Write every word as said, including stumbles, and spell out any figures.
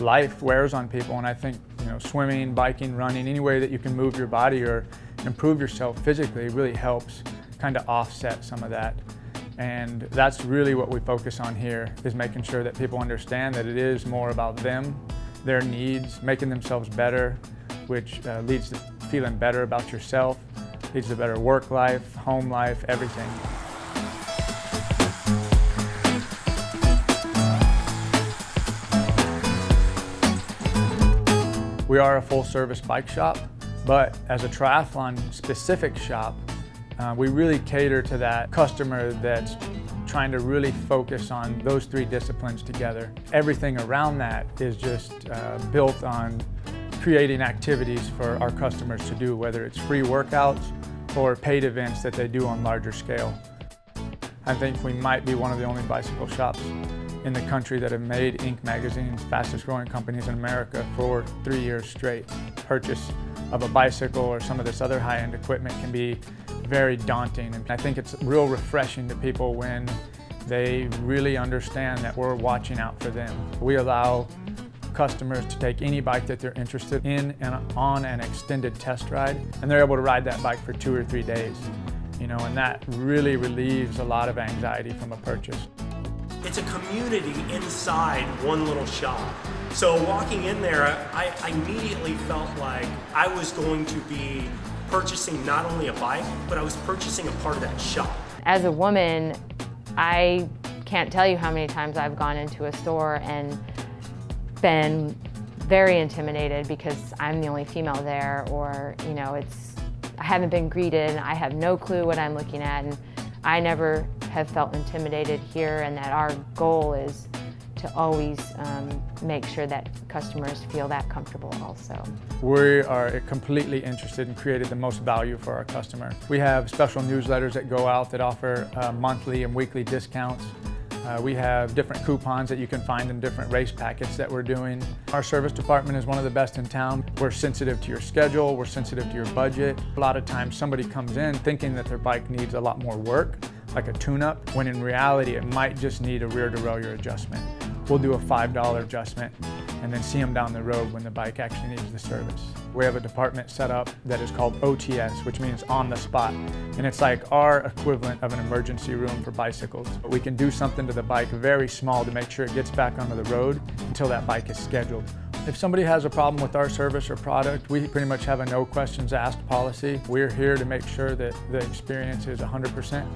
life wears on people, and I think you know swimming, biking, running, any way that you can move your body or improve yourself physically really helps kind of offset some of that. And that's really what we focus on here, is making sure that people understand that it is more about them, their needs, making themselves better, which uh, leads to feeling better about yourself, leads to better work life, home life, everything. We are a full-service bike shop, but as a triathlon-specific shop, uh, we really cater to that customer that's trying to really focus on those three disciplines together. Everything around that is just uh, built on creating activities for our customers to do, whether it's free workouts or paid events that they do on larger scale. I think we might be one of the only bicycle shops in the country that have made Inc magazine's fastest growing companies in America for three years straight. Purchase of a bicycle or some of this other high-end equipment can be very daunting, and I think it's real refreshing to people when they really understand that we're watching out for them. We allow customers to take any bike that they're interested in and on an extended test ride, and they're able to ride that bike for two or three days. You know, and that really relieves a lot of anxiety from a purchase. It's a community inside one little shop. So walking in there, I, I immediately felt like I was going to be purchasing not only a bike, but I was purchasing a part of that shop. As a woman, I can't tell you how many times I've gone into a store and been very intimidated because I'm the only female there, or you know, it's I haven't been greeted, and I have no clue what I'm looking at, and I never have felt intimidated here, and that our goal is to always um, make sure that customers feel that comfortable also. We are completely interested in creating the most value for our customer. We have special newsletters that go out that offer uh, monthly and weekly discounts. Uh, we have different coupons that you can find in different race packets that we're doing. Our service department is one of the best in town. We're sensitive to your schedule, we're sensitive to your budget. A lot of times somebody comes in thinking that their bike needs a lot more work, like a tune-up, when in reality it might just need a rear derailleur adjustment. We'll do a five dollar adjustment and then see them down the road when the bike actually needs the service. We have a department set up that is called O T S, which means on the spot. And it's like our equivalent of an emergency room for bicycles. But we can do something to the bike very small to make sure it gets back onto the road until that bike is scheduled. If somebody has a problem with our service or product, we pretty much have a no questions asked policy. We're here to make sure that the experience is one hundred percent.